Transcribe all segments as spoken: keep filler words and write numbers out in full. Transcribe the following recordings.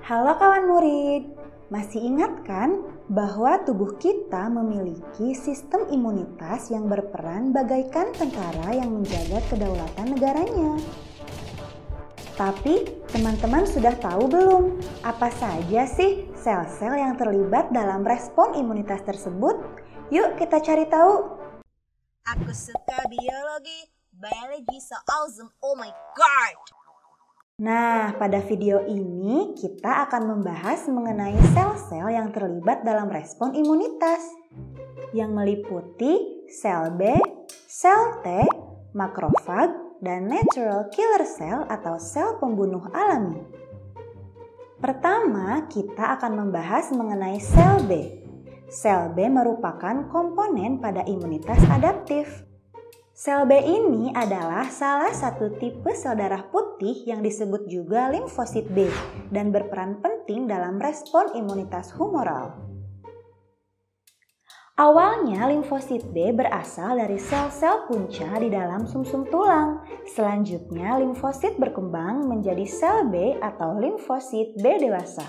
Halo kawan murid, masih ingat kan bahwa tubuh kita memiliki sistem imunitas yang berperan bagaikan tentara yang menjaga kedaulatan negaranya. Tapi teman-teman sudah tahu belum apa saja sih sel-sel yang terlibat dalam respon imunitas tersebut? Yuk kita cari tahu. Aku suka biologi, biologi so awesome, oh my god! Nah, pada video ini kita akan membahas mengenai sel-sel yang terlibat dalam respon imunitas yang meliputi sel B, sel T, makrofag, dan natural killer cell atau sel pembunuh alami. Pertama, kita akan membahas mengenai sel B. Sel B merupakan komponen pada imunitas adaptif. Sel B ini adalah salah satu tipe sel darah putih yang disebut juga limfosit B dan berperan penting dalam respon imunitas humoral. Awalnya limfosit B berasal dari sel-sel punca di dalam sumsum tulang. Selanjutnya limfosit berkembang menjadi sel B atau limfosit B dewasa.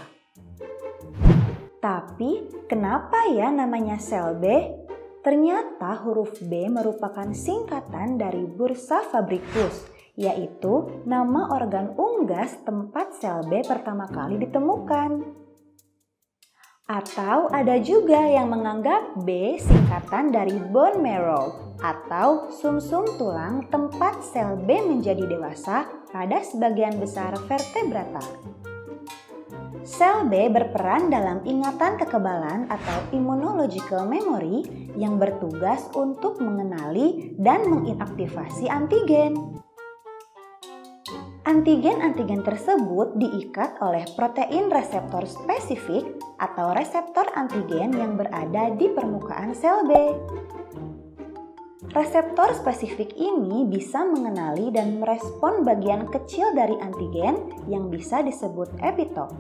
Tapi kenapa ya namanya sel B? Ternyata huruf B merupakan singkatan dari Bursa Fabricius, yaitu nama organ unggas tempat sel B pertama kali ditemukan. Atau ada juga yang menganggap B singkatan dari bone marrow atau sumsum tulang tempat sel B menjadi dewasa pada sebagian besar vertebrata. Sel B berperan dalam ingatan kekebalan atau immunological memory yang bertugas untuk mengenali dan menginaktivasi antigen. Antigen-antigen tersebut diikat oleh protein reseptor spesifik atau reseptor antigen yang berada di permukaan sel B. Reseptor spesifik ini bisa mengenali dan merespon bagian kecil dari antigen yang bisa disebut epitop.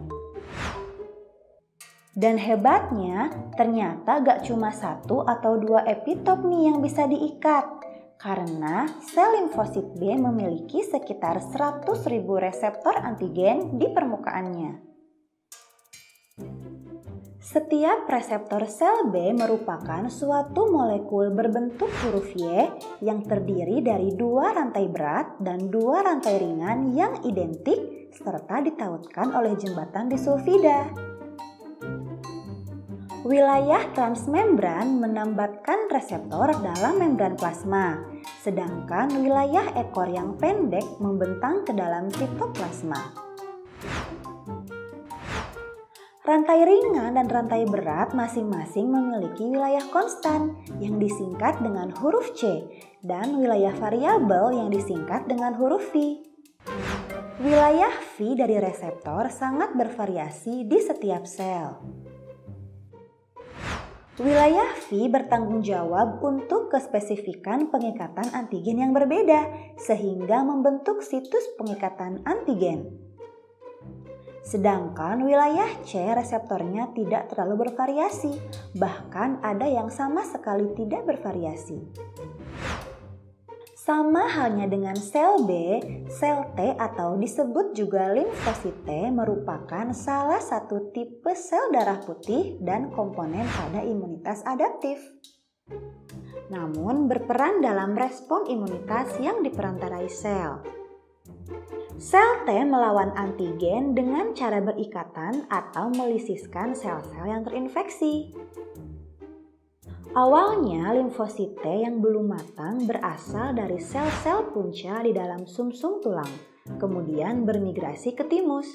Dan hebatnya, ternyata gak cuma satu atau dua epitop nih yang bisa diikat. Karena sel limfosit B memiliki sekitar seratus ribu reseptor antigen di permukaannya. Setiap reseptor sel B merupakan suatu molekul berbentuk huruf Y yang terdiri dari dua rantai berat dan dua rantai ringan yang identik serta ditautkan oleh jembatan disulfida. Wilayah transmembran menambatkan reseptor dalam membran plasma, sedangkan wilayah ekor yang pendek membentang ke dalam sitoplasma. Rantai ringan dan rantai berat masing-masing memiliki wilayah konstan yang disingkat dengan huruf C dan wilayah variabel yang disingkat dengan huruf V. Wilayah V dari reseptor sangat bervariasi di setiap sel. Wilayah V bertanggung jawab untuk kespesifikan pengikatan antigen yang berbeda, sehingga membentuk situs pengikatan antigen. Sedangkan wilayah C reseptornya tidak terlalu bervariasi, bahkan ada yang sama sekali tidak bervariasi. Sama halnya dengan sel B, sel T atau disebut juga limfosit T merupakan salah satu tipe sel darah putih dan komponen pada imunitas adaptif. Namun berperan dalam respon imunitas yang diperantarai sel. Sel T melawan antigen dengan cara berikatan atau melisiskan sel-sel yang terinfeksi. Awalnya, limfosit T yang belum matang berasal dari sel-sel punca di dalam sumsum tulang, kemudian bermigrasi ke timus.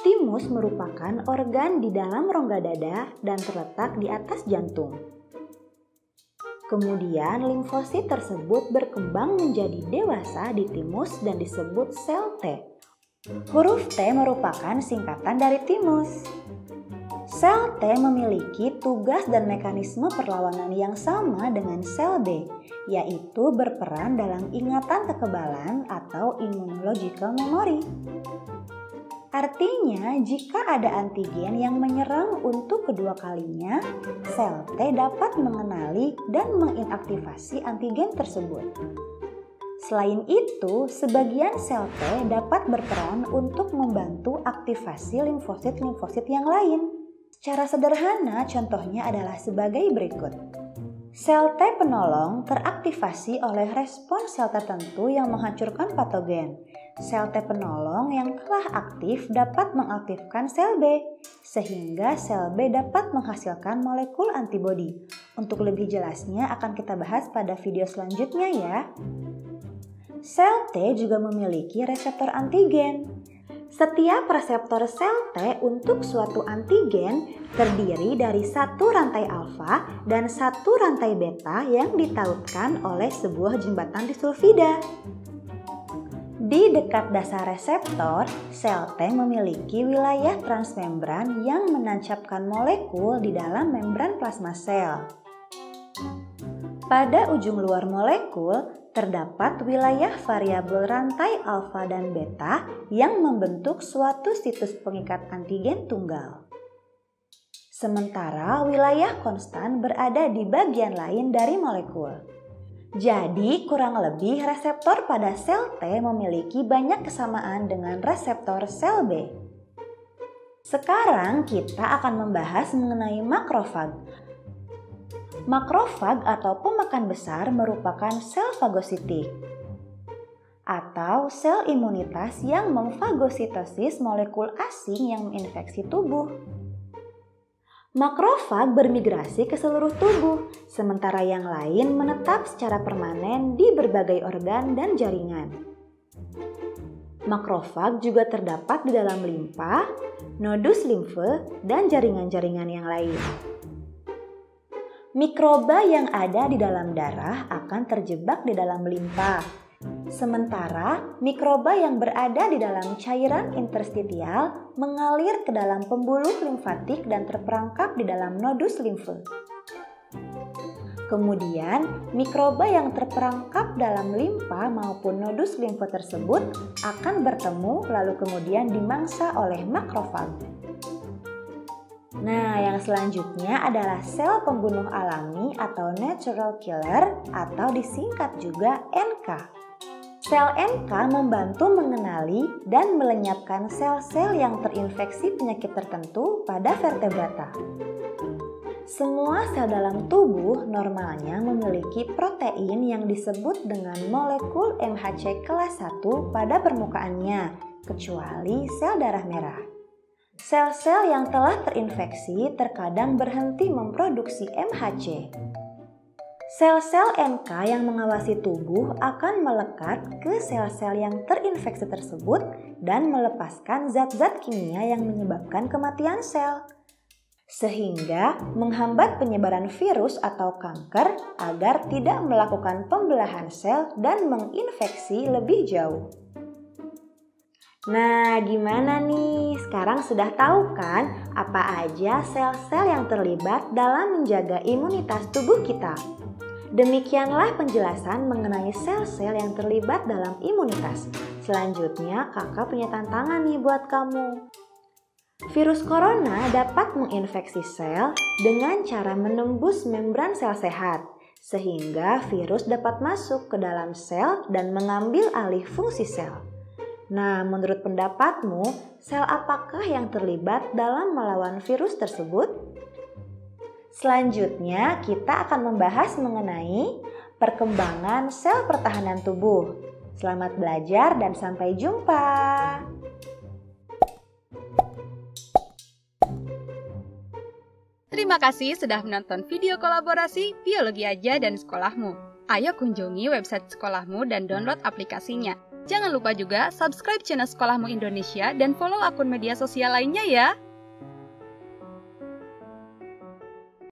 Timus merupakan organ di dalam rongga dada dan terletak di atas jantung. Kemudian, limfosit tersebut berkembang menjadi dewasa di timus dan disebut sel T. Huruf T merupakan singkatan dari timus. Sel T memiliki tugas dan mekanisme perlawanan yang sama dengan sel B, yaitu berperan dalam ingatan kekebalan atau immunological memory. Artinya, jika ada antigen yang menyerang untuk kedua kalinya, sel T dapat mengenali dan menginaktivasi antigen tersebut. Selain itu, sebagian sel T dapat berperan untuk membantu aktivasi limfosit-limfosit yang lain. Secara sederhana, contohnya adalah sebagai berikut. Sel T penolong teraktivasi oleh respon sel tertentu yang menghancurkan patogen. Sel T penolong yang telah aktif dapat mengaktifkan sel B, sehingga sel B dapat menghasilkan molekul antibodi. Untuk lebih jelasnya akan kita bahas pada video selanjutnya ya. Sel T juga memiliki reseptor antigen. Setiap reseptor sel T untuk suatu antigen terdiri dari satu rantai alfa dan satu rantai beta yang ditautkan oleh sebuah jembatan disulfida. Di dekat dasar reseptor, sel T memiliki wilayah transmembran yang menancapkan molekul di dalam membran plasma sel. Pada ujung luar molekul, terdapat wilayah variabel rantai alfa dan beta yang membentuk suatu situs pengikat antigen tunggal. Sementara wilayah konstan berada di bagian lain dari molekul. Jadi, kurang lebih reseptor pada sel T memiliki banyak kesamaan dengan reseptor sel B. Sekarang kita akan membahas mengenai makrofag. Makrofag atau pemakan besar merupakan sel fagositik atau sel imunitas yang memfagositosis molekul asing yang menginfeksi tubuh. Makrofag bermigrasi ke seluruh tubuh, sementara yang lain menetap secara permanen di berbagai organ dan jaringan. Makrofag juga terdapat di dalam limpa, nodus limfe, dan jaringan-jaringan yang lain. Mikroba yang ada di dalam darah akan terjebak di dalam limpa. Sementara mikroba yang berada di dalam cairan interstitial mengalir ke dalam pembuluh limfatik dan terperangkap di dalam nodus limfe. Kemudian, mikroba yang terperangkap dalam limpa maupun nodus limfe tersebut akan bertemu lalu kemudian dimangsa oleh makrofag. Nah, yang selanjutnya adalah sel pembunuh alami atau natural killer atau disingkat juga N K. Sel N K membantu mengenali dan melenyapkan sel-sel yang terinfeksi penyakit tertentu pada vertebrata. Semua sel dalam tubuh normalnya memiliki protein yang disebut dengan molekul M H C kelas satu pada permukaannya, kecuali sel darah merah. Sel-sel yang telah terinfeksi terkadang berhenti memproduksi M H C. Sel-sel N K yang mengawasi tubuh akan melekat ke sel-sel yang terinfeksi tersebut dan melepaskan zat-zat kimia yang menyebabkan kematian sel, sehingga menghambat penyebaran virus atau kanker agar tidak melakukan pembelahan sel dan menginfeksi lebih jauh. Nah, gimana nih? Sekarang sudah tahu kan apa aja sel-sel yang terlibat dalam menjaga imunitas tubuh kita? Demikianlah penjelasan mengenai sel-sel yang terlibat dalam imunitas. Selanjutnya, kakak punya tantangan nih buat kamu. Virus corona dapat menginfeksi sel dengan cara menembus membran sel sehat, sehingga virus dapat masuk ke dalam sel dan mengambil alih fungsi sel. Nah, menurut pendapatmu, sel apakah yang terlibat dalam melawan virus tersebut? Selanjutnya, kita akan membahas mengenai perkembangan sel pertahanan tubuh. Selamat belajar dan sampai jumpa! Terima kasih sudah menonton video kolaborasi Biologi Aja dan Sekolahmu. Ayo kunjungi website Sekolahmu dan download aplikasinya. Jangan lupa juga subscribe channel Sekolahmu Indonesia dan follow akun media sosial lainnya ya.